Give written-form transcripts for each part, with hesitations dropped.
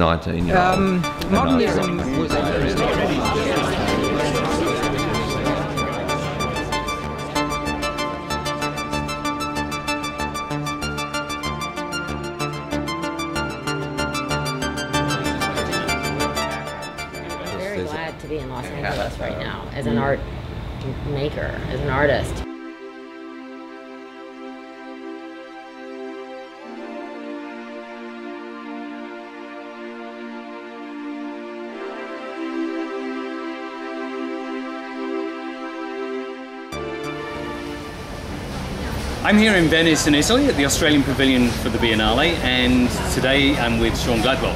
19-year-old. Modernism was very glad to be in Los Angeles right now as an art maker, as an artist. I'm here in Venice in Italy at the Australian Pavilion for the Biennale, and today I'm with Shaun Gladwell.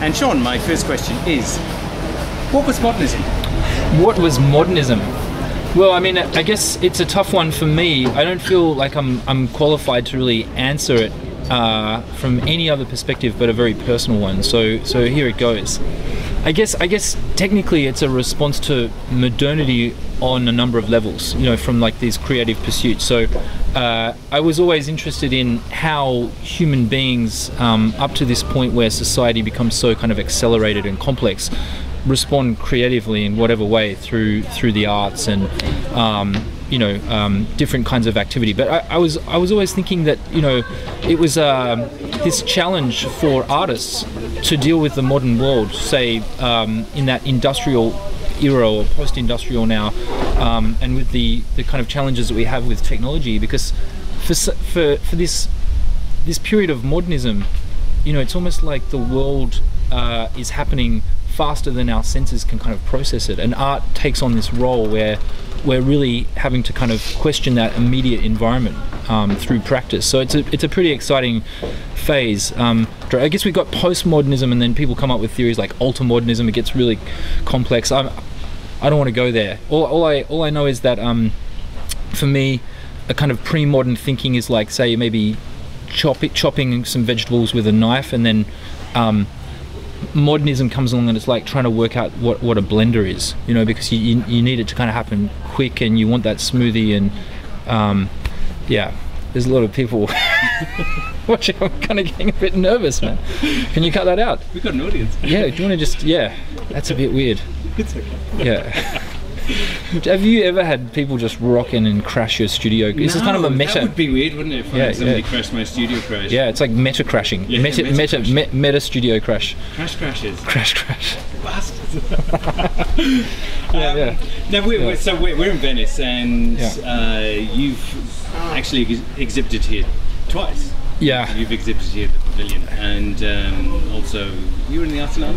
And Shaun, my first question is, what was modernism? What was modernism? Well, I mean, I guess it's a tough one for me. I don't feel like I'm qualified to really answer it from any other perspective but a very personal one, so here it goes. I guess technically it's a response to modernity on a number of levels, you know, from like these creative pursuits. So I was always interested in how human beings, up to this point where society becomes so kind of accelerated and complex, respond creatively in whatever way through the arts and different kinds of activity. But I was always thinking that, you know, it was this challenge for artists to deal with the modern world, say in that industrial era or post-industrial now, and with the kind of challenges that we have with technology. Because for this period of modernism, you know, it's almost like the world is happening faster than our senses can kind of process it, and art takes on this role where we're really having to kind of question that immediate environment through practice. So it's a pretty exciting phase. I guess we've got postmodernism, and then people come up with theories like ultramodernism. It gets really complex. I don't want to go there. All I know is that for me, a kind of pre-modern thinking is like, say, maybe chopping some vegetables with a knife, and then modernism comes along and it's like trying to work out what a blender is, you know, because you need it to kind of happen quick and you want that smoothie, and yeah, there's a lot of people watching. I'm kind of getting a bit nervous, man. Can you cut that out? We've got an audience. Yeah, do you want to just, yeah, that's a bit weird. It's okay. Yeah. Have you ever had people just rock in and crash your studio? No, this is kind of a meta. That would be weird, wouldn't it? If somebody crashed my studio crash. Yeah, it's like meta crashing. Yeah, meta studio crash. Crash crashes. Crash crash. Bastards. No, we're in Venice, and you've actually exhibited here twice. Yeah. You've exhibited here at the Pavilion, and also you were in the Arsenal.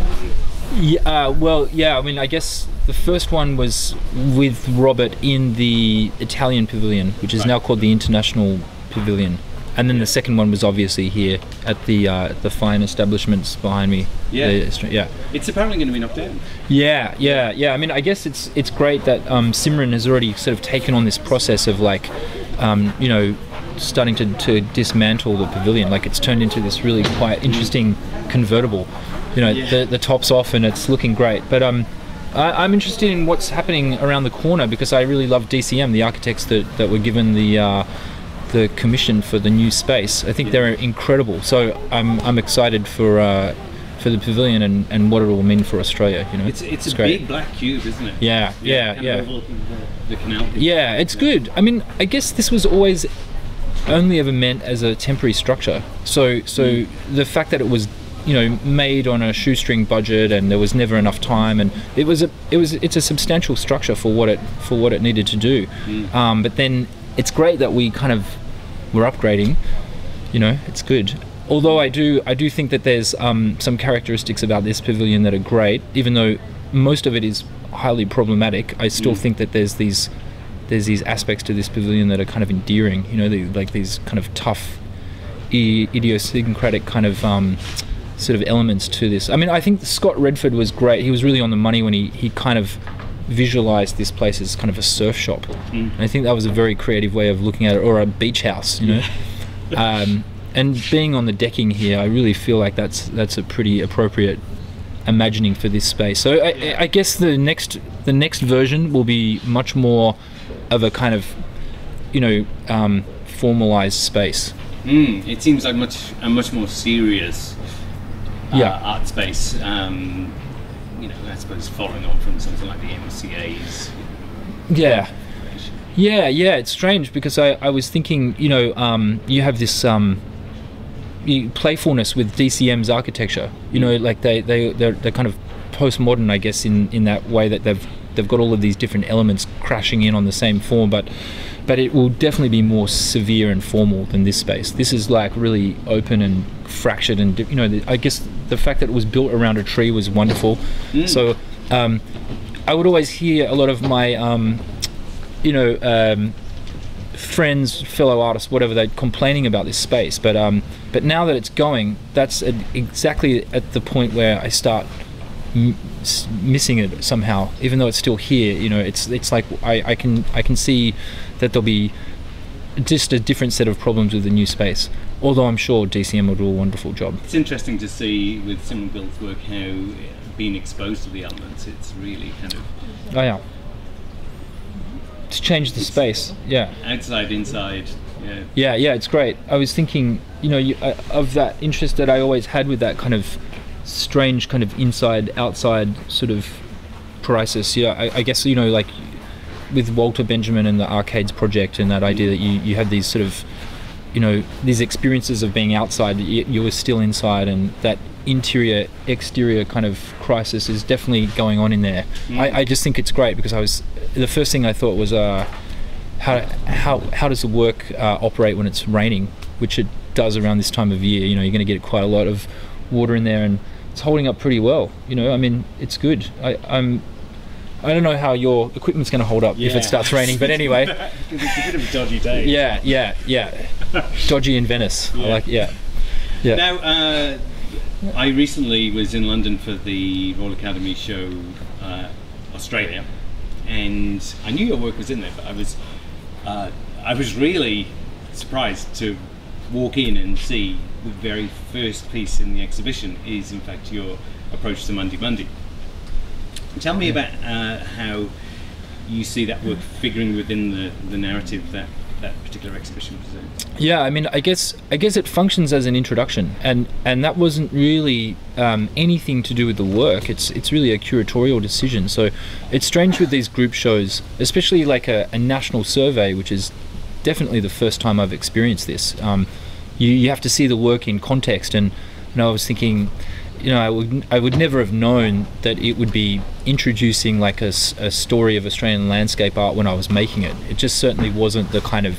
Yeah, well, yeah, I mean, I guess the first one was with Robert in the Italian Pavilion, which is now called the International Pavilion. And then the second one was obviously here at the fine establishments behind me. Yeah. It's apparently going to be knocked down. Yeah. I mean, I guess it's great that Simran has already sort of taken on this process of like, you know, starting to dismantle the pavilion. Like, it's turned into this really quite interesting convertible. You know, the top's off and it's looking great. But I'm interested in what's happening around the corner, because I really love DCM, the architects that were given the commission for the new space. I think they're incredible. So I'm excited for the pavilion and what it will mean for Australia. You know, it's a great big black cube, isn't it? Yeah. Kind of overlooking the canal. Yeah, it's good. I mean, I guess this was always only ever meant as a temporary structure. So the fact that it was, you know, made on a shoestring budget, and there was never enough time, and it's a substantial structure for what it needed to do. But then it's great that we kind of were upgrading. You know, it's good. Although I do think that there's some characteristics about this pavilion that are great, even though most of it is highly problematic. I still think that there's these aspects to this pavilion that are kind of endearing. You know, like these kind of tough, idiosyncratic kind of sort of elements to this. I mean, I think Scott Redford was great. He was really on the money when he kind of visualized this place as kind of a surf shop. And I think that was a very creative way of looking at it, or a beach house, you know. And being on the decking here, I really feel like that's a pretty appropriate imagining for this space. So I guess the next version will be much more of a kind of, you know, formalized space. It seems like a much more serious art space. You know, I suppose following on from something like the MCA's. Yeah, it's strange because I was thinking, you know, you have this playfulness with DCM's architecture. You know, like they're kind of postmodern, I guess, in that way that they've got all of these different elements crashing in on the same form, but it will definitely be more severe and formal than this space. This is like really open and fractured, and you know, I guess the fact that it was built around a tree was wonderful. So I would always hear a lot of my friends, fellow artists, whatever, they're complaining about this space, but now that it's going, that's exactly at the point where I start missing it somehow, even though it's still here. You know, it's like I can see that there'll be just a different set of problems with the new space, although I'm sure DCM will do a wonderful job. It's interesting to see with Simon Gill's work how being exposed to the elements, it's really kind of to change the space, outside, inside. Yeah, it's great. I was thinking, you know, of that interest that I always had with that kind of strange kind of inside outside sort of crisis. I guess, you know, like with Walter Benjamin and the Arcades Project, and that idea that you had these sort of, you know, these experiences of being outside, you were still inside, and that interior exterior kind of crisis is definitely going on in there. I just think it's great because the first thing I thought was how does the work operate when it's raining, which it does around this time of year. You know, you're going to get quite a lot of water in there, and it's holding up pretty well. You know, I mean, it's good. I don't know how your equipment's going to hold up if it starts raining, but anyway. It's a bit of a dodgy day. Yeah. Dodgy in Venice. Yeah. I like. Now, I recently was in London for the Royal Academy show, Australia, and I knew your work was in there, but I was really surprised to walk in and see the very first piece in the exhibition is in fact your approach to Mundi Mundi. Tell me about how you see that work figuring within the narrative that particular exhibition presents. Yeah, I mean, I guess it functions as an introduction, and that wasn't really anything to do with the work. It's really a curatorial decision. So it's strange with these group shows, especially like a national survey, which is definitely the first time I've experienced this. You have to see the work in context, and you know, I was thinking, you know, I would never have known that it would be introducing like a story of Australian landscape art when I was making it. It just certainly wasn't the kind of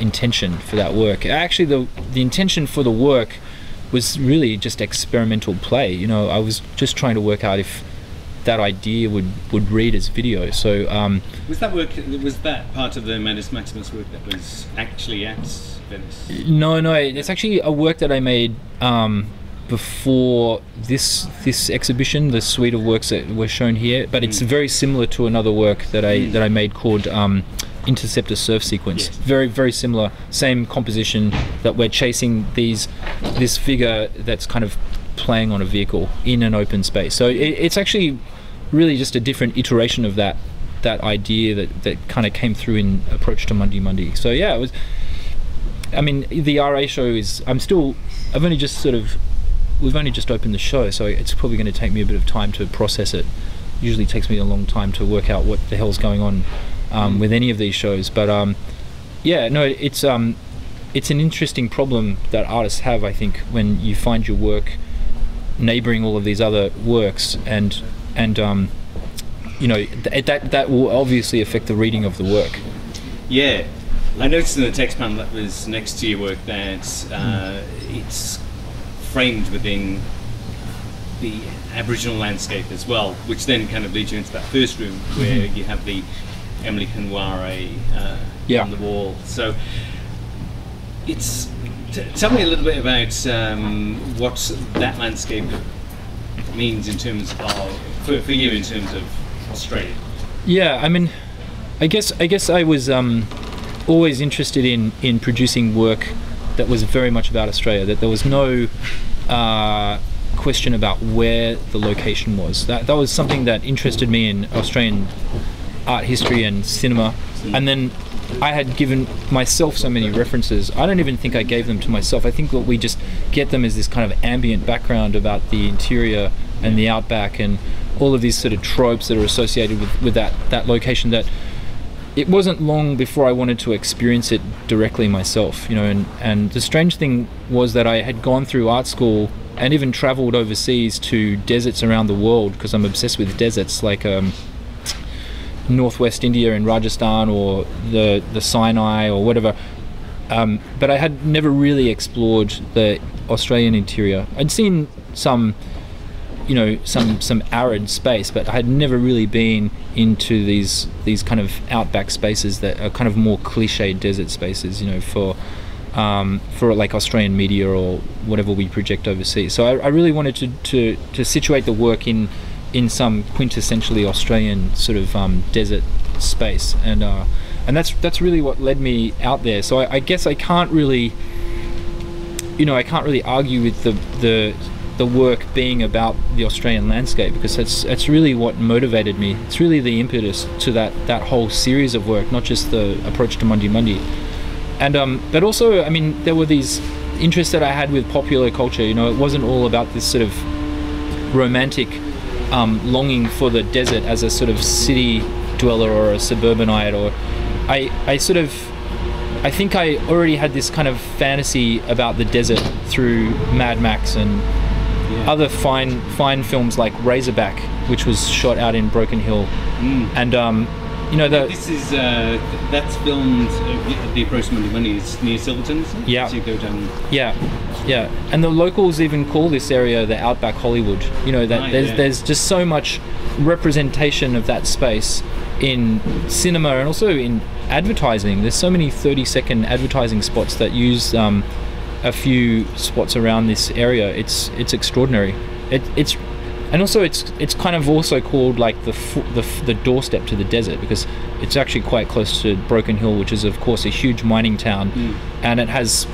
intention for that work. Actually, the intention for the work was really just experimental play. You know, I was just trying to work out if that idea would read as video. So was that part of the Mantis Maximus work that was actually at Venice? No, it's actually a work that I made before this exhibition, the suite of works that were shown here, but it's very similar to another work that I made called Interceptor Surf Sequence. Yes. Very, very similar, same composition, that we're chasing this figure that's kind of playing on a vehicle in an open space. So it's actually really just a different iteration of that idea that kind of came through in approach to Mundi Mundi. So yeah, it was. I mean, the RA show is. We've only just opened the show, so it's probably going to take me a bit of time to process it. Usually takes me a long time to work out what the hell's going on with any of these shows. But it's an interesting problem that artists have, I think, when you find your work neighboring all of these other works, and you know, that will obviously affect the reading of the work. Yeah, I noticed in the text panel that was next to your work that it's framed within the Aboriginal landscape as well, which then kind of leads you into that first room where you have the Emily Kngwarreye on the wall. So it's. Tell me a little bit about what that landscape means in terms of for you in terms of Australia. Yeah, I mean, I guess I was always interested in producing work that was very much about Australia. That there was no question about where the location was. That was something that interested me in Australian art history and cinema, and then I had given myself so many references. I don't even think I gave them to myself. I think what we just get them is this kind of ambient background about the interior and the outback and all of these sort of tropes that are associated with that location, that it wasn't long before I wanted to experience it directly myself, you know. And the strange thing was that I had gone through art school and even traveled overseas to deserts around the world, because I'm obsessed with deserts, like Northwest India and Rajasthan, or the Sinai or whatever, but I had never really explored the Australian interior. I'd seen some, you know, some arid space, but I had never really been into these kind of outback spaces that are kind of more cliche desert spaces, you know, for like Australian media or whatever we project overseas. So I really wanted to situate the work in some quintessentially Australian sort of desert space, and that's really what led me out there. So I guess I can't really, you know, I can't really argue with the work being about the Australian landscape, because that's really what motivated me. It's really the impetus to that whole series of work, not just the approach to Mundi Mundi. And but also, I mean, there were these interests that I had with popular culture. You know, it wasn't all about this sort of romantic longing for the desert as a sort of city dweller or a suburbanite, or I think I already had this kind of fantasy about the desert through Mad Max and other fine films like Razorback, which was shot out in Broken Hill, and you know, this is that's filmed. The approach to Mundi Mundi is near Silverton, isn't it? Yeah. So you go down. Yeah, yeah. And the locals even call this area the Outback Hollywood. You know, that there's just so much representation of that space in cinema and also in advertising. There's so many 30-second advertising spots that use a few spots around this area. It's extraordinary. It's and also it's kind of also called like the doorstep to the desert, because it's actually quite close to Broken Hill, which is of course a huge mining town, and it has,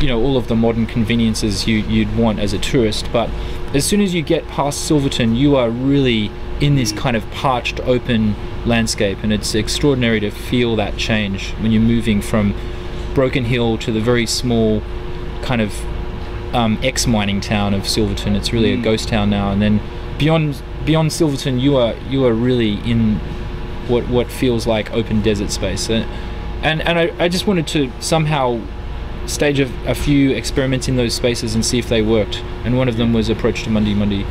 you know, all of the modern conveniences you'd want as a tourist. But as soon as you get past Silverton, you are really in this kind of parched open landscape, and it's extraordinary to feel that change when you're moving from Broken Hill to the very small kind of ex-mining town of Silverton. It's really a ghost town now. And then beyond Silverton, you are really in what feels like open desert space. And I just wanted to somehow stage a few experiments in those spaces and see if they worked. And one of them was approach to Mundi Mundi.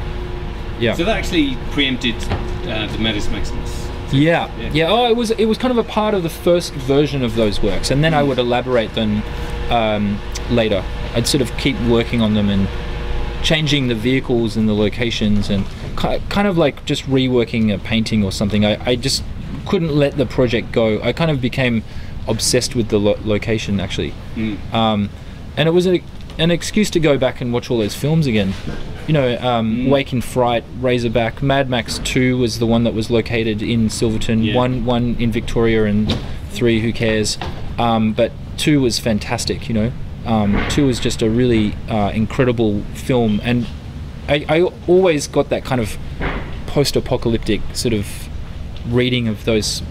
Yeah. So that actually preempted the Mantis Maximus. Yeah. Oh, it was kind of a part of the first version of those works, and then I would elaborate them later. I'd sort of keep working on them and changing the vehicles and the locations, and kind of like just reworking a painting or something. I just couldn't let the project go. I kind of became obsessed with the location, actually. And it was an excuse to go back and watch all those films again. You know, Wake in Fright, Razorback, Mad Max 2 was the one that was located in Silverton, one in Victoria, and 3, who cares? But 2 was fantastic, you know. 2 was just a really incredible film, and I always got that kind of post-apocalyptic sort of reading of those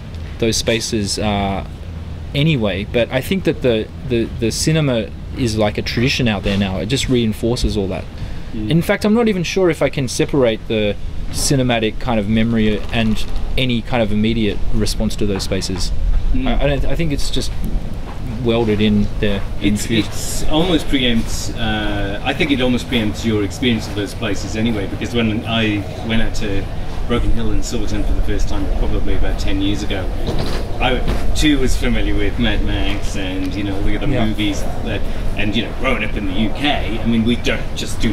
spaces anyway. But I think that the cinema is like a tradition out there now. It just reinforces all that. In fact, I'm not even sure if I can separate the cinematic kind of memory and any kind of immediate response to those spaces. I think it's just welded in there. It's almost preempts. I think it almost preempts your experience of those places anyway, because when I went out to Broken Hill and Silverton for the first time, probably about 10 years ago, I too was familiar with Mad Max and, you know, all the other movies that, and, you know, growing up in the UK, I mean, we do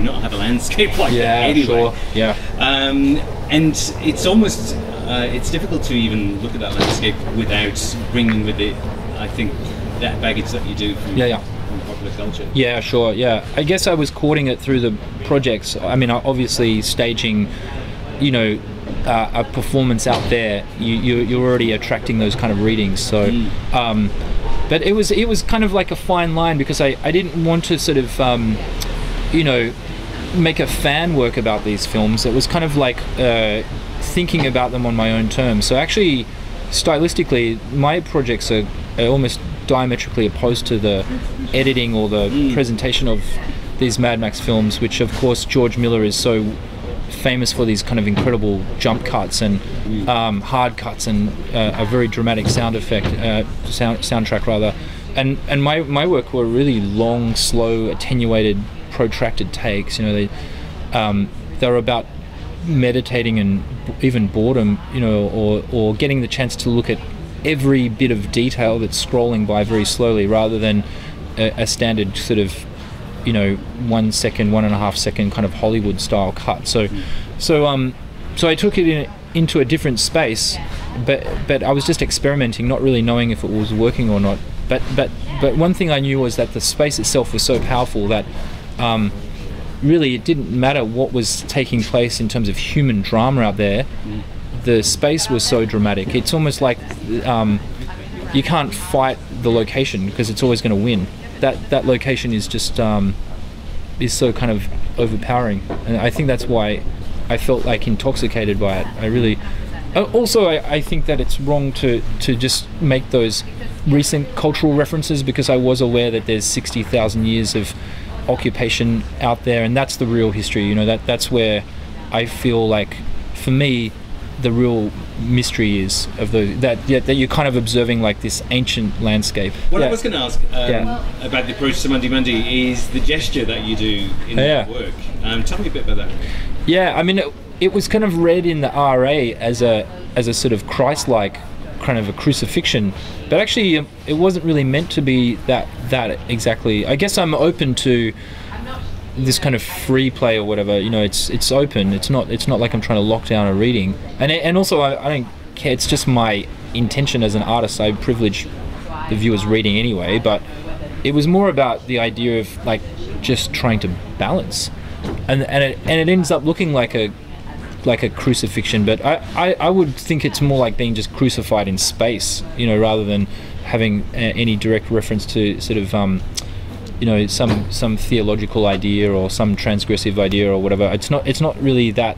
not have a landscape like that anyway. And it's almost it's difficult to even look at that landscape without bringing with it, I think, that baggage that you do from popular culture. I guess I was courting it through the projects. I mean, obviously staging, you know, a performance out there, you're already attracting those kind of readings. So but it was kind of like a fine line, because I didn't want to sort of you know, make a fan work about these films. It was kind of like thinking about them on my own terms. So actually, stylistically, my projects are almost diametrically opposed to the editing or the presentation of these Mad Max films, which of course George Miller is so famous for, these kind of incredible jump cuts and hard cuts and a very dramatic sound effect, soundtrack rather. And my work were really long, slow, attenuated, protracted takes. You know, they were about meditating and even boredom, you know, or getting the chance to look at every bit of detail that's scrolling by very slowly, rather than a standard sort of, you know, 1 second, 1.5 second kind of Hollywood style cut. So I took it into a different space, but I was just experimenting, not really knowing if it was working or not. But one thing I knew was that the space itself was so powerful that really it didn't matter what was taking place in terms of human drama out there. The space was so dramatic. It's almost like you can't fight the location because it's always going to win. That location is just is so kind of overpowering, and I think that's why I felt like intoxicated by it. I really also I think that it's wrong to just make those recent cultural references, because I was aware that there's 60,000 years of occupation out there, and that's the real history. You know, that's where I feel like, for me, the real mystery is of the that you're kind of observing like this ancient landscape. What I was going to ask about the approach to Mundi Mundi is the gesture that you do in the work. Tell me a bit about that. Yeah, I mean, it was kind of read in the RA as a sort of Christ-like, kind of a crucifixion, but actually it wasn't really meant to be that exactly. I guess I'm open to this kind of free play or whatever, you know. It's open. It's not like I'm trying to lock down a reading, and also I don't care. It's just my intention as an artist. I privilege the viewer's reading anyway, but it was more about the idea of like just trying to balance, and it ends up looking like a crucifixion, but I would think it's more like being just crucified in space, you know, rather than having any direct reference to sort of you know, some theological idea or some transgressive idea or whatever. It's not really that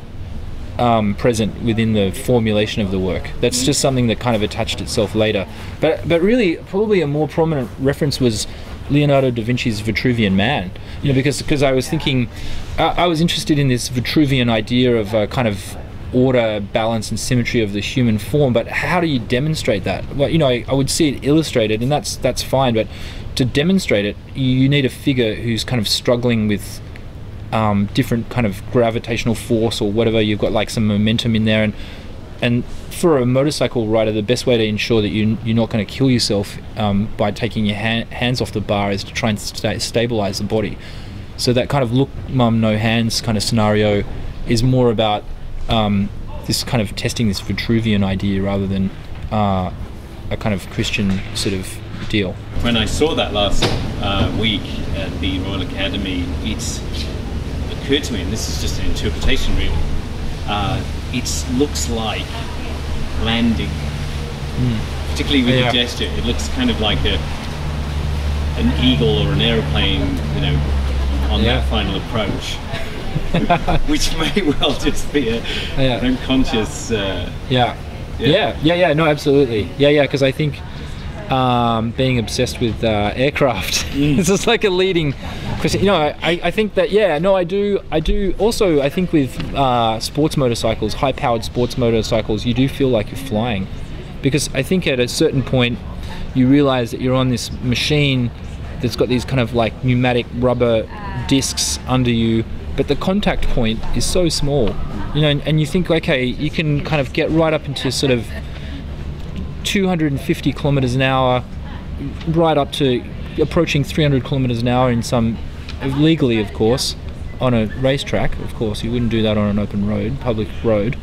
present within the formulation of the work. That's just something that kind of attached itself later, but really probably a more prominent reference was Leonardo da Vinci's Vitruvian Man, you know, because I was thinking, I was interested in this Vitruvian idea of a kind of order, balance, and symmetry of the human form. But how do you demonstrate that? Well, you know, I would see it illustrated, and that's fine. But to demonstrate it, you need a figure who's kind of struggling with different kind of gravitational force or whatever. You've got like some momentum in there, and for a motorcycle rider, the best way to ensure that you're not going to kill yourself by taking your hands off the bar is to try and stabilize the body. So that kind of look, mum, no hands kind of scenario is more about this kind of testing this Vitruvian idea rather than a kind of Christian sort of deal. When I saw that last week at the Royal Academy, it occurred to me, and this is just an interpretation really, it looks like landing, particularly with the gesture. It looks kind of like an eagle or an aeroplane, you know, on that final approach, which may well just be an unconscious. No, absolutely. Because I think being obsessed with aircraft, this is like a leading question. You know, I think that I do. Also, I think with sports motorcycles, high-powered sports motorcycles, you do feel like you're flying, because I think at a certain point you realize that you're on this machine that's got these kind of like pneumatic rubber discs under you, but the contact point is so small, you know, and you think, okay, you can kind of get right up into sort of 250 kilometers an hour, right up to approaching 300 kilometers an hour in some, legally of course, on a racetrack. Of course, you wouldn't do that on an open road, public road,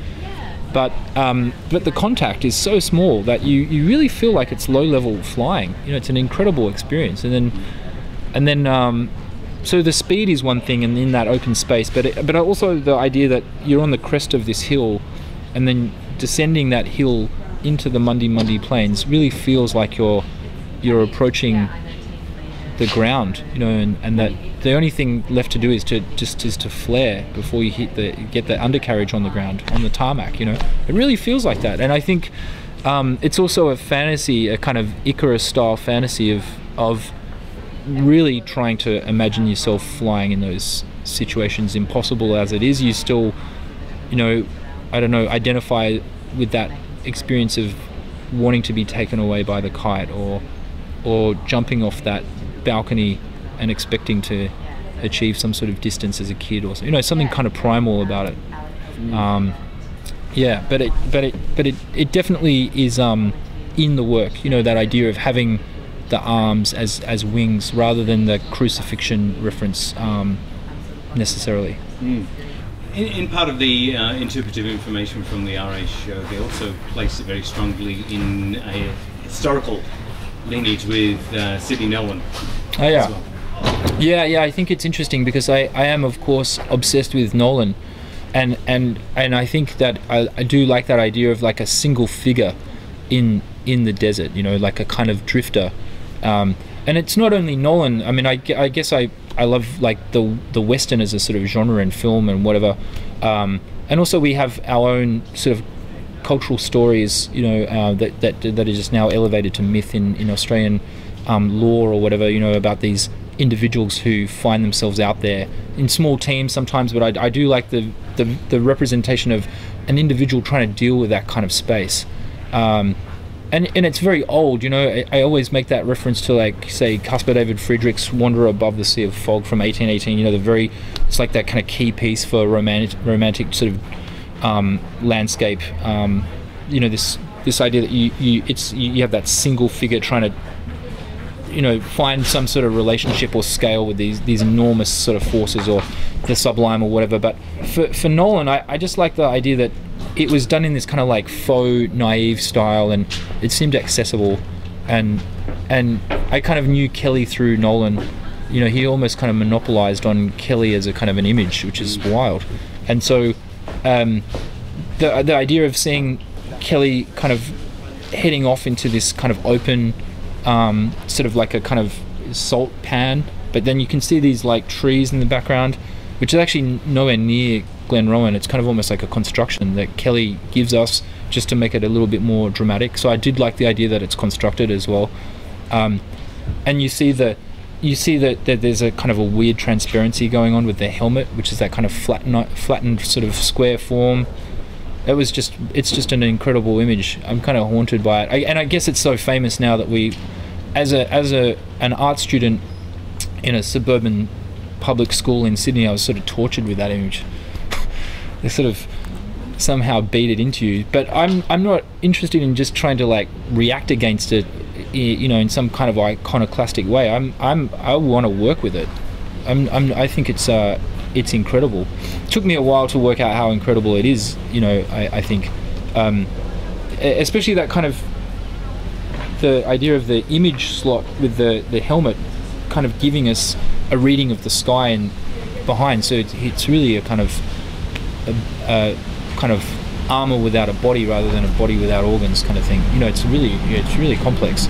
but the contact is so small that you really feel like it's low-level flying. You know, it's an incredible experience, and then so the speed is one thing, and in that open space, but also the idea that you're on the crest of this hill, and then descending that hill into the Mundi Mundi Plains really feels like you're approaching the ground, you know, and that the only thing left to do is to flare before you hit the get the undercarriage on the ground, on the tarmac, you know. It really feels like that. And I think it's also a fantasy, a kind of Icarus style fantasy of really trying to imagine yourself flying in those situations, impossible as it is. You still, you know, I don't know, identify with that experience of wanting to be taken away by the kite, or jumping off that balcony and expecting to achieve some sort of distance as a kid, or you know, something kind of primal about it. Yeah, but it definitely is in the work. You know, that idea of having the arms as wings rather than the crucifixion reference necessarily. In part of the interpretive information from the RA show, they also place it very strongly in a historical lineage with Sidney Nolan. Oh yeah, as well. Yeah. I think it's interesting because I am of course obsessed with Nolan, and I think that I do like that idea of like a single figure in the desert, you know, like a kind of drifter. And it's not only Nolan. I mean, I guess I love like the Western as a sort of genre in film and whatever, and also we have our own sort of cultural stories, you know, that is just now elevated to myth in Australian lore or whatever, you know, about these individuals who find themselves out there in small teams sometimes. But I do like the representation of an individual trying to deal with that kind of space. And it's very old, you know. I always make that reference to, like, say, Caspar David Friedrich's Wanderer Above the Sea of Fog from 1818, you know, it's like that kind of key piece for romantic sort of landscape. You know, this idea that you have that single figure trying to, you know, find some sort of relationship or scale with these enormous sort of forces or the sublime or whatever. But for Nolan, I just like the idea that it was done in this kind of like faux naive style, and it seemed accessible, and I kind of knew Kelly through Nolan. You know, he almost kind of monopolized on Kelly as a kind of an image, which is wild. And so the idea of seeing Kelly kind of heading off into this kind of open sort of like a kind of salt pan, but then you can see these like trees in the background, which is actually nowhere near Glenrowan. It's kind of almost like a construction that Kelly gives us just to make it a little bit more dramatic. So I did like the idea that it's constructed as well, and you see that there's a kind of a weird transparency going on with the helmet, which is that kind of flattened sort of square form. It's just an incredible image. I'm kind of haunted by it, and I guess it's so famous now that we, as an art student in a suburban public school in Sydney, I was sort of tortured with that image. They sort of somehow beat it into you. But I'm not interested in just trying to like react against it, you know, in some kind of iconoclastic way. I want to work with it. I think it's incredible. It took me a while to work out how incredible it is, you know. I think especially that kind of the idea of the image slot with the helmet kind of giving us a reading of the sky and behind. So it's really a kind of a kind of armor without a body rather than a body without organs kind of thing, you know. It's really complex.